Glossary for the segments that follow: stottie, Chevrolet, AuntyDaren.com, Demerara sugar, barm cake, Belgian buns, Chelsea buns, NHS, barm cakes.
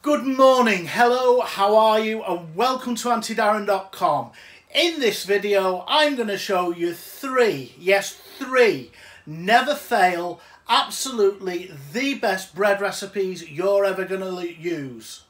Good morning, hello, how are you, and welcome to AuntyDaren.com. In this video, I'm going to show you three, never fail, absolutely the best bread recipes you're ever going to use.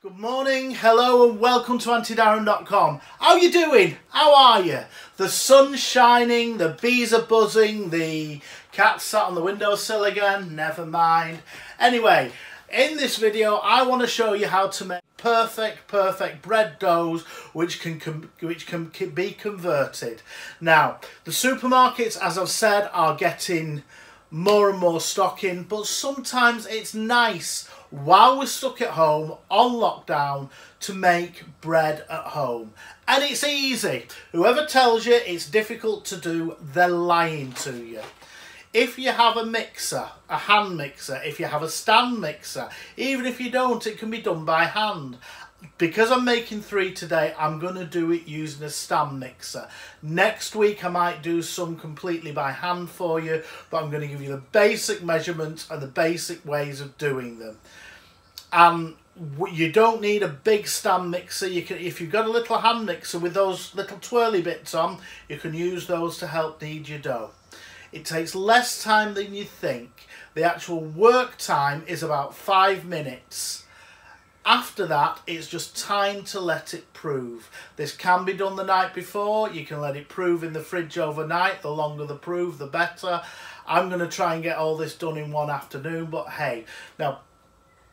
Good morning, hello, and welcome to AuntyDaren.com. How you doing? How are you? The sun's shining, the bees are buzzing, the cat sat on the windowsill again, never mind. Anyway, in this video I want to show you how to make perfect bread doughs which can be converted. Now, the supermarkets, as I've said, are getting more and more stock in, but sometimes it's nice while we're stuck at home on lockdown to make bread at home. And it's easy. Whoever tells you it's difficult to do, they're lying to you. If you have a mixer, a hand mixer, if you have a stand mixer, even if you don't, it can be done by hand. Because I'm making three today, I'm going to do it using a stand mixer. Next week I might do some completely by hand for you, but I'm going to give you the basic measurements and the basic ways of doing them. You don't need a big stand mixer. You can, if you've got a little hand mixer with those little twirly bits on, you can use those to help knead your dough. It takes less time than you think. The actual work time is about 5 minutes. After that, it's just time to let it prove. This can be done the night before. You can let it prove in the fridge overnight. The longer the prove, the better. I'm going to try and get all this done in one afternoon, but hey. Now,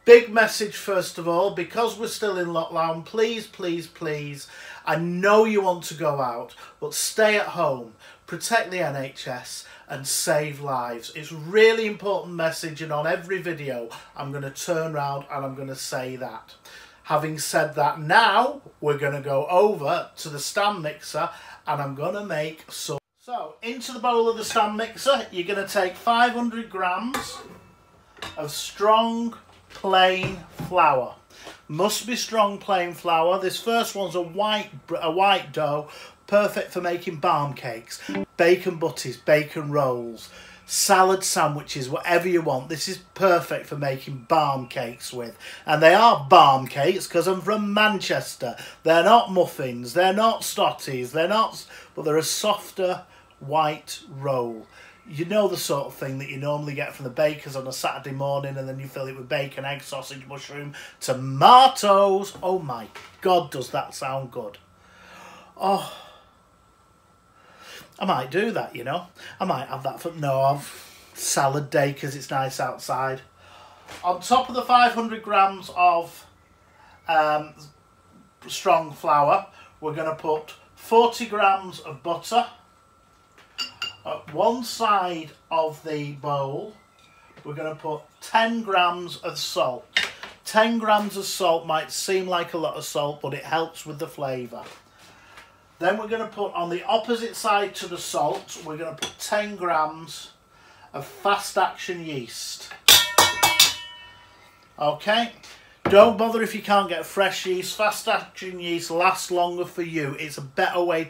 big message first of all, because we're still in lockdown, please, please, please, I know you want to go out, but stay at home. Protect the NHS and save lives. It's a really important message, and on every video I'm going to turn round and I'm going to say that. Having said that, now we're going to go over to the stand mixer and I'm going to make some. So into the bowl of the stand mixer you're going to take 500 grams of strong plain flour. Must be strong plain flour. This first one's a white dough, perfect for making barm cakes, bacon butties, bacon rolls, salad sandwiches, whatever you want. This is perfect for making barm cakes with. And they are barm cakes because I'm from Manchester. They're not muffins, they're not stotties, they're not, but they're a softer white roll. You know, the sort of thing that you normally get from the bakers on a Saturday morning, and then you fill it with bacon, egg, sausage, mushroom, tomatoes. Oh my God, does that sound good? Oh, I might do that, you know. I might have that for, no, I've salad day because it's nice outside. On top of the 500 grams of strong flour, we're going to put 40 grams of butter. At one side of the bowl, we're going to put 10 grams of salt. 10 grams of salt might seem like a lot of salt, but it helps with the flavour. Then we're going to put on the opposite side to the salt, we're going to put 10 grams of fast action yeast. Okay, don't bother if you can't get fresh yeast. Fast action yeast lasts longer for you. It's a better way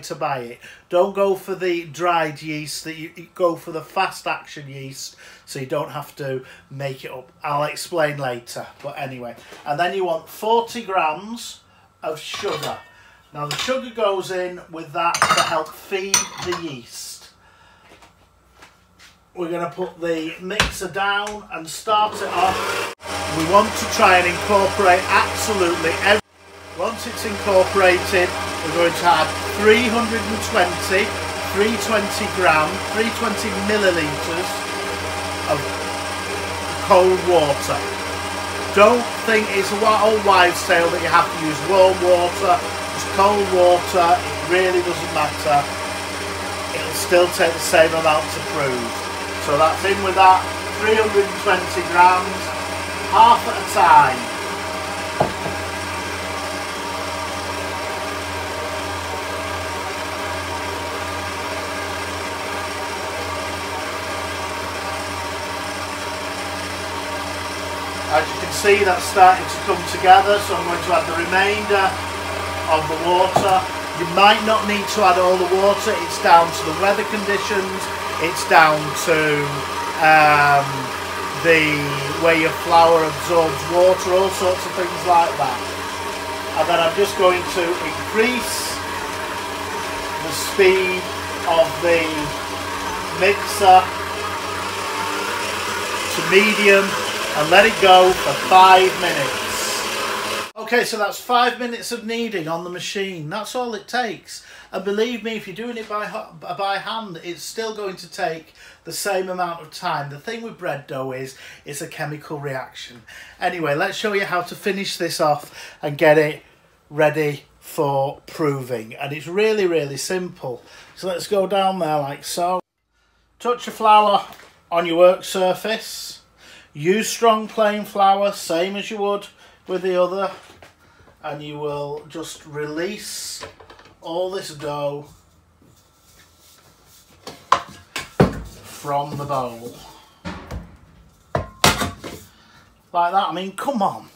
to buy it. Don't go for the dried yeast, that you go for the fast action yeast, so you don't have to make it up. I'll explain later, but anyway. And then you want 40 grams of sugar. Now the sugar goes in with that to help feed the yeast. We're going to put the mixer down and start it off. We want to try and incorporate absolutely everything. Once it's incorporated, we're going to add 320 millilitres of cold water. Don't think it's an old wives' tale that you have to use warm water. Cold water, it really doesn't matter. It'll still take the same amount to prove. So that's in with that, 320 grams, half at a time. As you can see, that's starting to come together, so I'm going to add the remainder of the water. You might not need to add all the water. It's down to the weather conditions. It's down to the way your flour absorbs water, all sorts of things like that. And then I'm just going to increase the speed of the mixer to medium and let it go for 5 minutes. Okay, so that's 5 minutes of kneading on the machine. That's all it takes. And believe me, if you're doing it by hand, it's still going to take the same amount of time. The thing with bread dough is it's a chemical reaction. Anyway, let's show you how to finish this off and get it ready for proving. And it's really, really simple. So let's go down there like so. Touch your flour on your work surface. Use strong plain flour, same as you would with the other, and you will just release all this dough from the bowl like that. I mean, come on,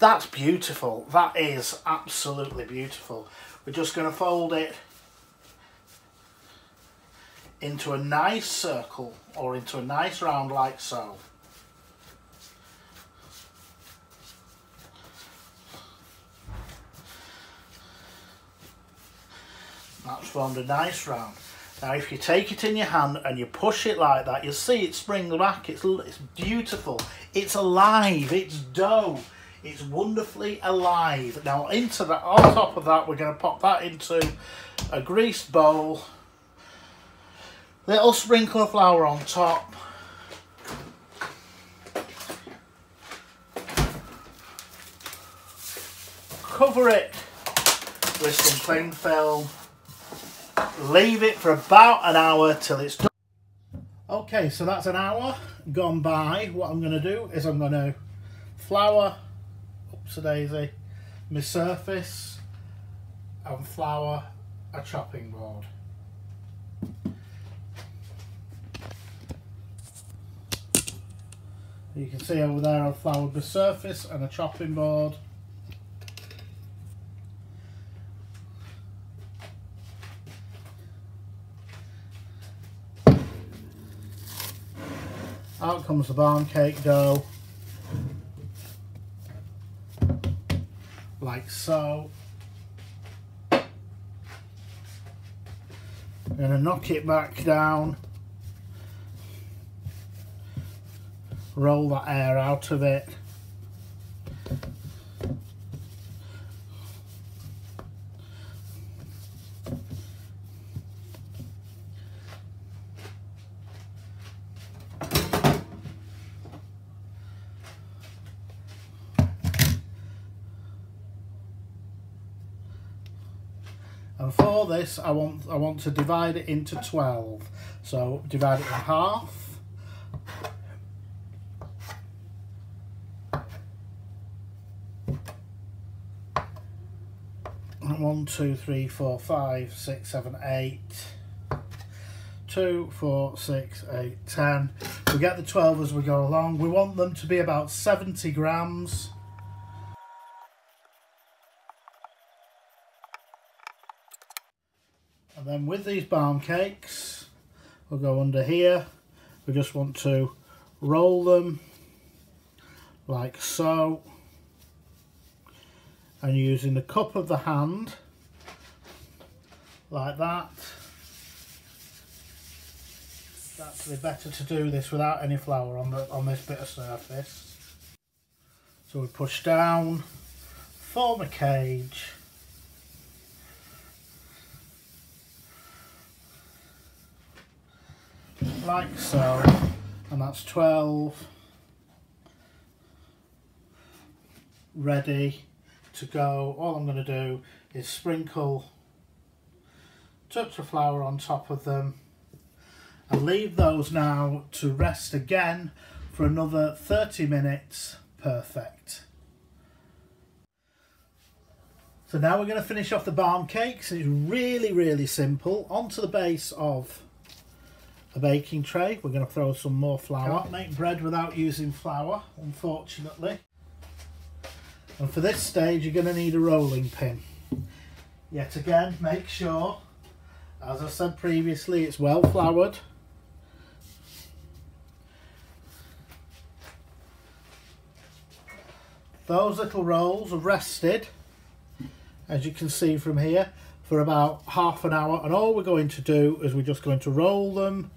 that's beautiful. That is absolutely beautiful. We're just going to fold it into a nice circle or into a nice round like so. That's formed a nice round. Now if you take it in your hand and you push it like that, you'll see it spring back. It's beautiful. It's alive. It's dough. It's wonderfully alive. Now into that, on top of that, we're going to pop that into a greased bowl. Little sprinkle of flour on top. Cover it with some cling film. Leave it for about an hour till it's done. Okay, so that's an hour gone by. What I'm going to do is I'm going to flour, oops a daisy, my surface and flour a chopping board. You can see over there I've floured the surface and a chopping board. Out comes the barm cake dough, like so. I'm going to knock it back down, roll that air out of it. And for this, I want to divide it into 12. So divide it in half. And 1, 2, 3, 4, 5, 6, 7, 8, 2, 4, 6, 8, 10. We get the 12 as we go along. We want them to be about 70 grams. And then with these barm cakes, we'll go under here. We just want to roll them like so. And using the cup of the hand, like that. It's actually better to do this without any flour on this bit of surface. So we push down, form a cage. Like so, and that's 12 ready to go. All I'm going to do is sprinkle touch of flour on top of them and leave those now to rest again for another 30 minutes. Perfect. So now we're going to finish off the barm cakes. It's really, really simple. Onto the base of a baking tray, we're going to throw some more flour. Can't make bread without using flour, unfortunately. And for this stage, you're going to need a rolling pin. Yet again, make sure, as I said previously, it's well floured. Those little rolls are rested, as you can see from here, for about half an hour, and all we're going to do is we're just going to roll them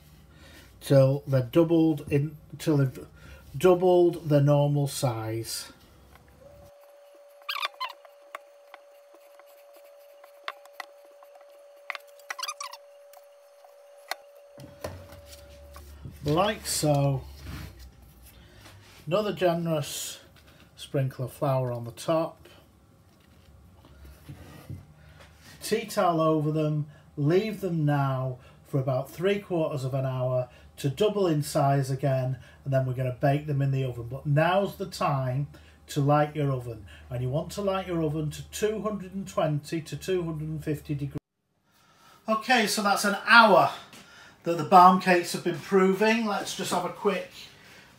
till they're doubled in, till they've doubled their normal size. Like so. Another generous sprinkle of flour on the top. Tea towel over them. Leave them now for about 3/4 of an hour to double in size again, and then we're going to bake them in the oven. But now's the time to light your oven, and you want to light your oven to 220 to 250 degrees. Okay, so that's an hour that the barm cakes have been proving. Let's just have a quick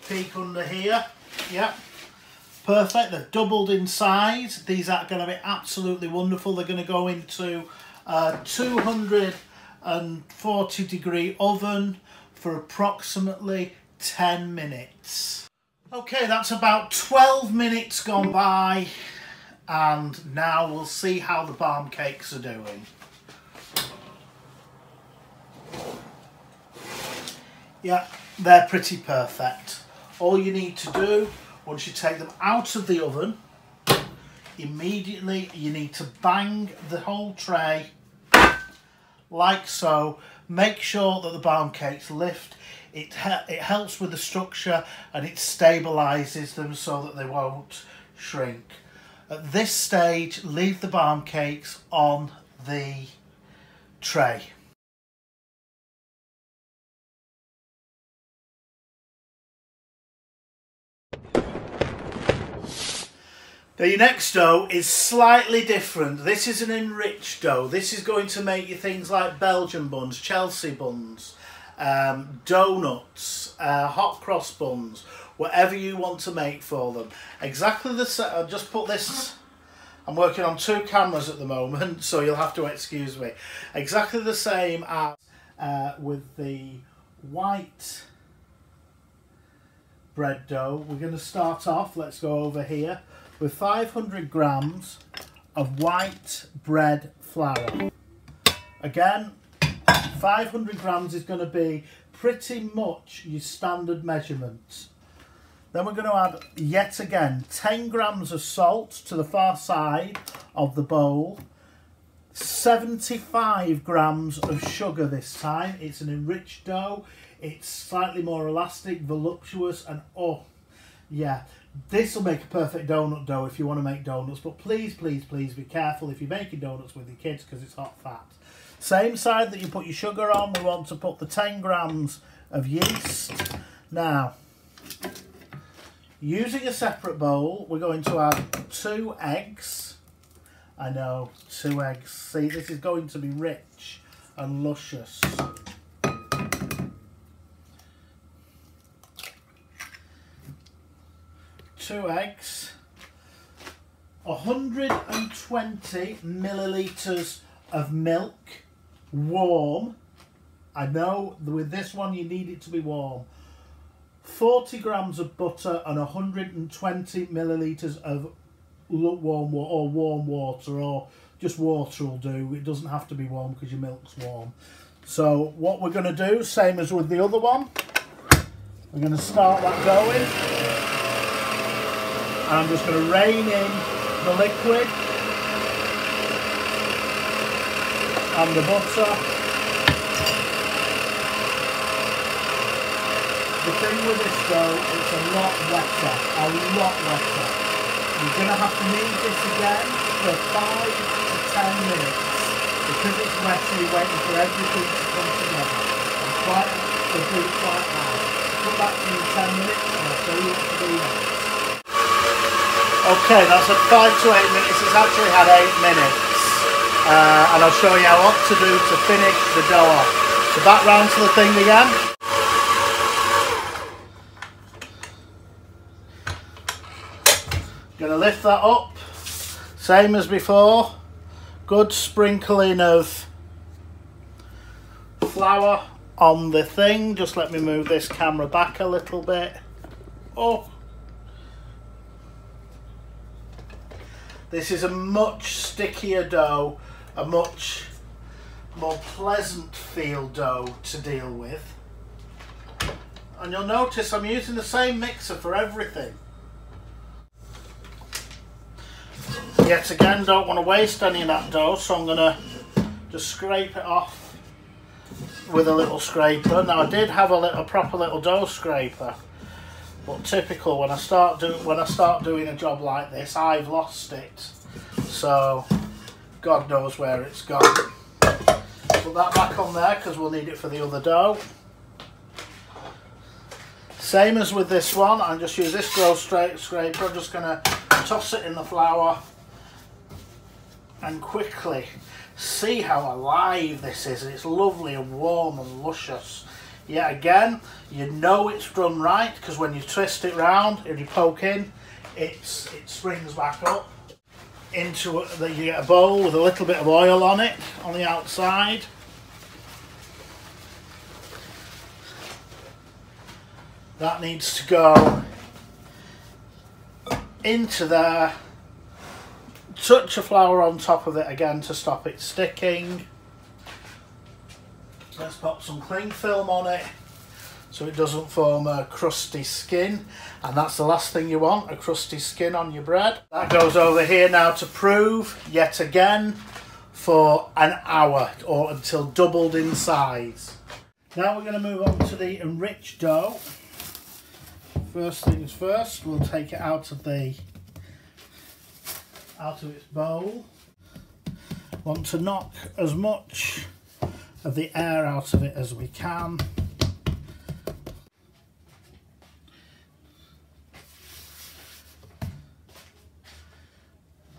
peek under here. Yep, perfect. They've doubled in size. These are going to be absolutely wonderful. They're going to go into a 240 degree oven for approximately 10 minutes. Okay, that's about 12 minutes gone by, and now we'll see how the barm cakes are doing. Yeah, they're pretty perfect. All you need to do, once you take them out of the oven, immediately you need to bang the whole tray like so. Make sure that the barm cakes lift. It helps with the structure, and it stabilises them so that they won't shrink. At this stage, leave the barm cakes on the tray. Now your next dough is slightly different. This is an enriched dough. This is going to make you things like Belgian buns, Chelsea buns, donuts, hot cross buns, whatever you want to make for them. Exactly the same. I'll just put this, I'm working on two cameras at the moment, so you'll have to excuse me. Exactly the same as with the white bread dough. We're going to start off, let's go over here, with 500 grams of white bread flour. Again, 500 grams is going to be pretty much your standard measurement. Then we're going to add, yet again, 10 grams of salt to the far side of the bowl. 75 grams of sugar this time. It's an enriched dough. It's slightly more elastic, voluptuous, and oh, yeah. This will make a perfect donut dough if you want to make donuts, but please, please, please be careful if you're making donuts with your kids, because it's hot fat. Same side that you put your sugar on, we want to put the 10 grams of yeast. Now, using a separate bowl, we're going to add 2 eggs. I know, 2 eggs. See, this is going to be rich and luscious. Two eggs, 120 millilitres of milk, warm. I know with this one you need it to be warm. 40 grams of butter and 120 millilitres of lukewarm or warm water, or just water will do. It doesn't have to be warm because your milk's warm. So what we're going to do, same as with the other one, we're going to start that going. And I'm just going to rain in the liquid and the butter. The thing with this dough, it's a lot wetter, a lot wetter. You're going to have to knead this again for 5 to 10 minutes because it's wetter, you're waiting for everything to come together. And quite, it'll be quite hard. Put that in 10 minutes and I'll show you what to do next. Okay, that's at 5 to 8 minutes. It's actually had 8 minutes. And I'll show you what to do to finish the dough off. So back round to the thing again. Gonna lift that up, same as before. Good sprinkling of flour on the thing. Just let me move this camera back a little bit. Oh, this is a much stickier dough, a much more pleasant feel dough to deal with. And you'll notice I'm using the same mixer for everything. Yet again, don't want to waste any of that dough, so I'm going to just scrape it off with a little scraper. Now I did have a proper little dough scraper, but typical when I start doing a job like this, I've lost it. So God knows where it's gone. Put that back on there because we'll need it for the other dough. Same as with this one, I just use this dough scraper. I'm just going to toss it in the flour and quickly see how alive this is. It's lovely and warm and luscious. Yet again, you know it's done right because when you twist it round and you poke in, it springs back up into it. You get a bowl with a little bit of oil on it on the outside. That needs to go into there. Touch of flour on top of it again to stop it sticking. Let's pop some cling film on it so it doesn't form a crusty skin, and that's the last thing you want, a crusty skin on your bread. That goes over here now to prove yet again for an hour or until doubled in size. Now we're going to move on to the enriched dough. First things first, we'll take it out of its bowl. Want to knock as much of the air out of it as we can.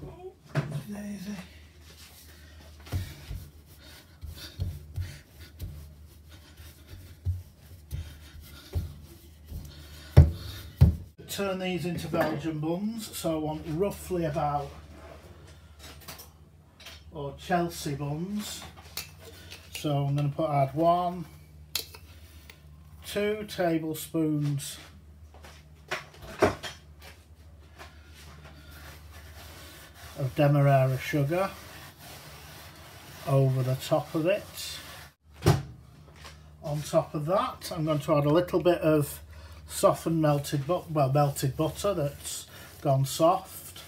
Oh, daisy. Turn these into Belgian buns, so I want roughly about, or Chelsea buns. So I'm going to add 1, 2 tablespoons of Demerara sugar over the top of it. On top of that, I'm going to add a little bit of softened melted butter that's gone soft,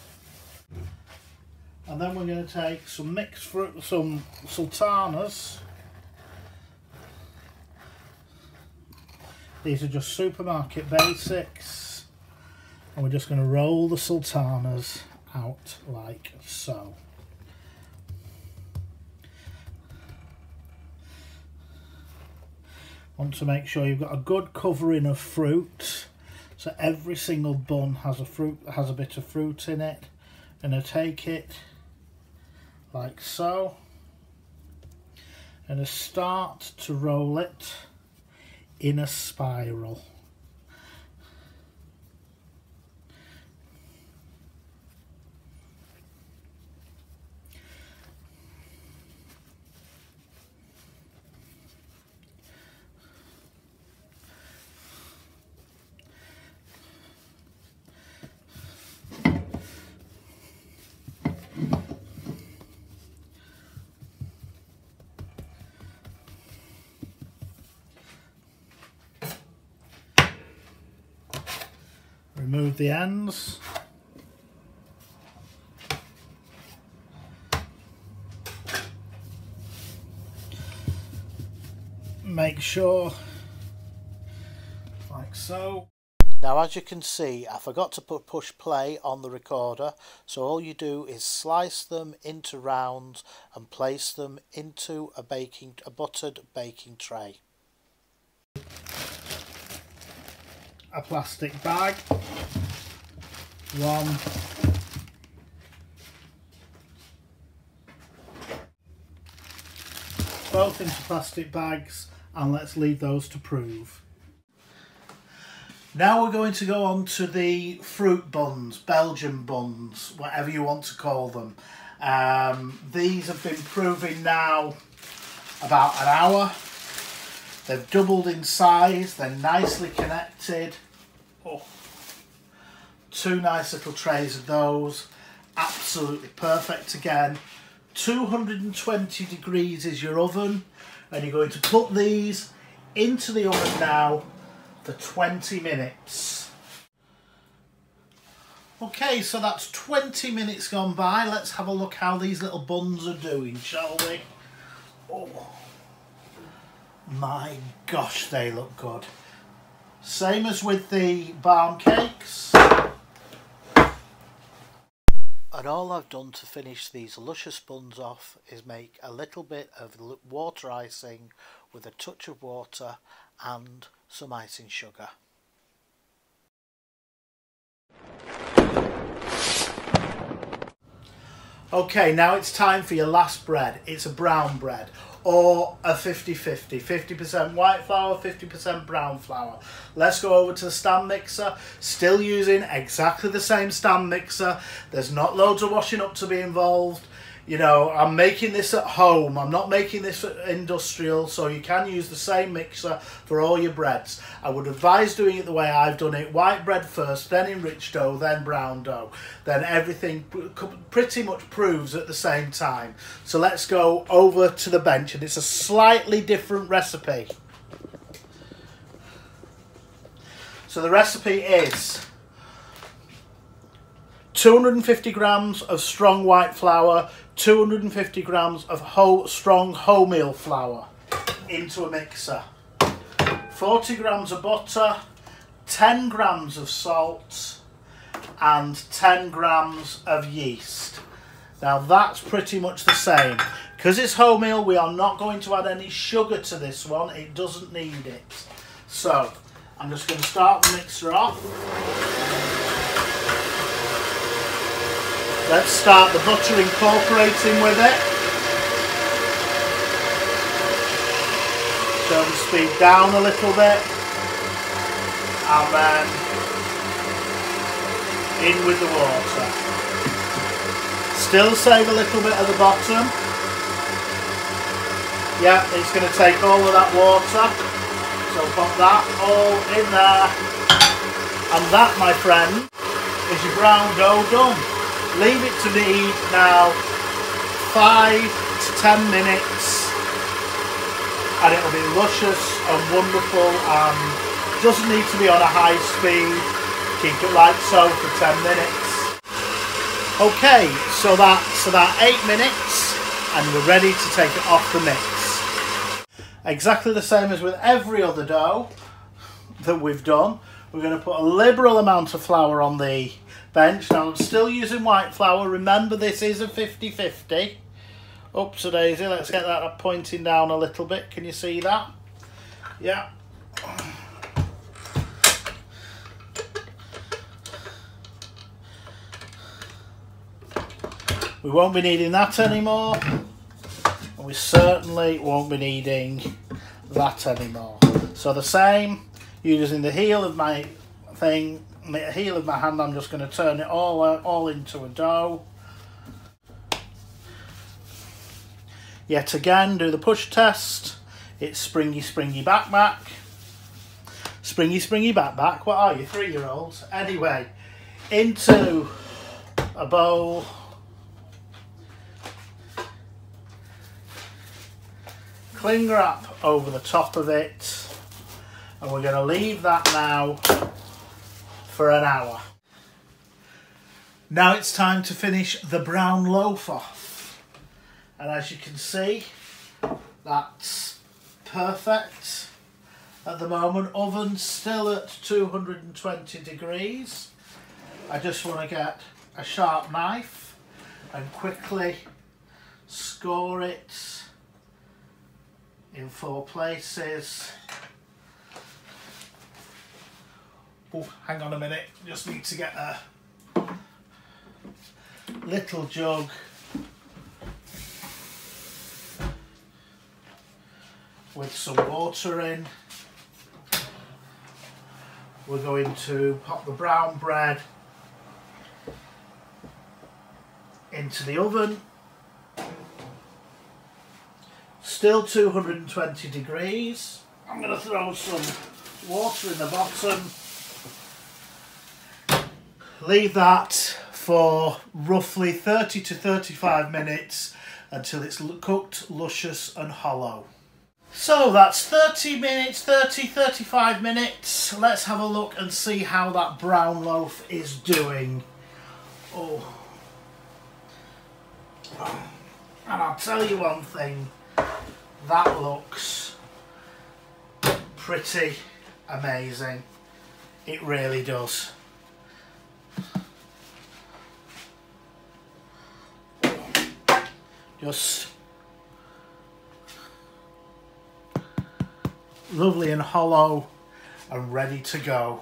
and then we're going to take some mixed fruit, some sultanas. These are just supermarket basics, and we're just going to roll the sultanas out like so. Want to make sure you've got a good covering of fruit, so every single bun has a bit of fruit in it. I'm going to take it like so, and I start to roll it in a spiral. Remove the ends. Make sure, like so. Now, as you can see, I forgot to put push play on the recorder, so all you do is slice them into rounds and place them into a buttered baking tray. A plastic bag, 1, both into plastic bags, and let's leave those to prove. Now we're going to go on to the fruit buns, Belgian buns, whatever you want to call them. These have been proving now about an hour. They've doubled in size, they're nicely connected. Oh, two nice little trays of those, absolutely perfect again. 220 degrees is your oven, and you're going to put these into the oven now for 20 minutes. Okay, so that's 20 minutes gone by. Let's have a look how these little buns are doing, shall we? Oh my gosh, they look good. Same as with the barm cakes. And all I've done to finish these luscious buns off is make a little bit of water icing with a touch of water and some icing sugar. Okay, now it's time for your last bread. It's a brown bread, or a 50-50, 50% white flour, 50% brown flour. Let's go over to the stand mixer, still using exactly the same stand mixer. There's not loads of washing up to be involved. You know, I'm making this at home, I'm not making this industrial, so you can use the same mixer for all your breads. I would advise doing it the way I've done it: white bread first, then enriched dough, then brown dough. Then everything pretty much proves at the same time. So let's go over to the bench, and it's a slightly different recipe. So the recipe is 250 grams of strong white flour, 250 grams of strong wholemeal flour into a mixer, 40 grams of butter, 10 grams of salt and 10 grams of yeast. Now that's pretty much the same. Because it's wholemeal, we are not going to add any sugar to this one, it doesn't need it. So I'm just going to start the mixer off. Let's start the butter incorporating with it. Turn the speed down a little bit. And then in with the water. Still save a little bit at the bottom. Yeah, it's going to take all of that water. So pop that all in there. And that, my friend, is your brown dough done. Leave it to knead now 5 to 10 minutes, and it'll be luscious and wonderful, and doesn't need to be on a high speed. Keep it like so for 10 minutes. Okay, so that's about 8 minutes and we're ready to take it off the mix. Exactly the same as with every other dough that we've done. We're going to put a liberal amount of flour on the bench. Now I'm still using white flour. Remember, this is a 50-50. Up to daisy. Let's get that up, pointing down a little bit. Can you see that? Yeah. We won't be needing that anymore. And we certainly won't be needing that anymore. So the same, using the heel of my thing, the heel of my hand, I'm just going to turn it all into a dough. Yet again, do the push test. It's springy, springy, back, back. Springy, springy, back, back. What are you, 3-year-olds? Anyway, into a bowl. Cling wrap over the top of it. And we're going to leave that now for an hour. Now it's time to finish the brown loaf off. And as you can see, that's perfect. At the moment, oven still at 220 degrees. I just want to get a sharp knife and quickly score it in 4 places. Oh, hang on a minute, just need to get a little jug with some water in. We're going to pop the brown bread into the oven still 220 degrees. I'm going to throw some water in the bottom. Leave that for roughly 30 to 35 minutes until it's cooked, luscious and hollow. So that's 30 minutes, 30, 35 minutes. Let's have a look and see how that brown loaf is doing. Oh. And I'll tell you one thing, that looks pretty amazing. It really does. Just lovely and hollow and ready to go.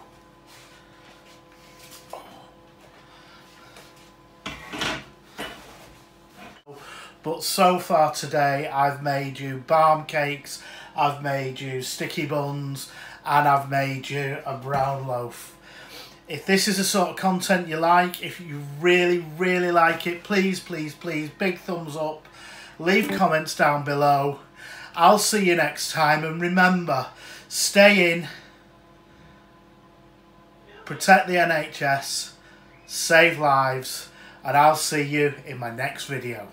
But so far today I've made you barm cakes, I've made you sticky buns, and I've made you a brown loaf. If this is the sort of content you like, if you really, really like it, please, please, please, big thumbs up. Leave comments down below. I'll see you next time. And remember, stay in, protect the NHS, save lives, and I'll see you in my next video.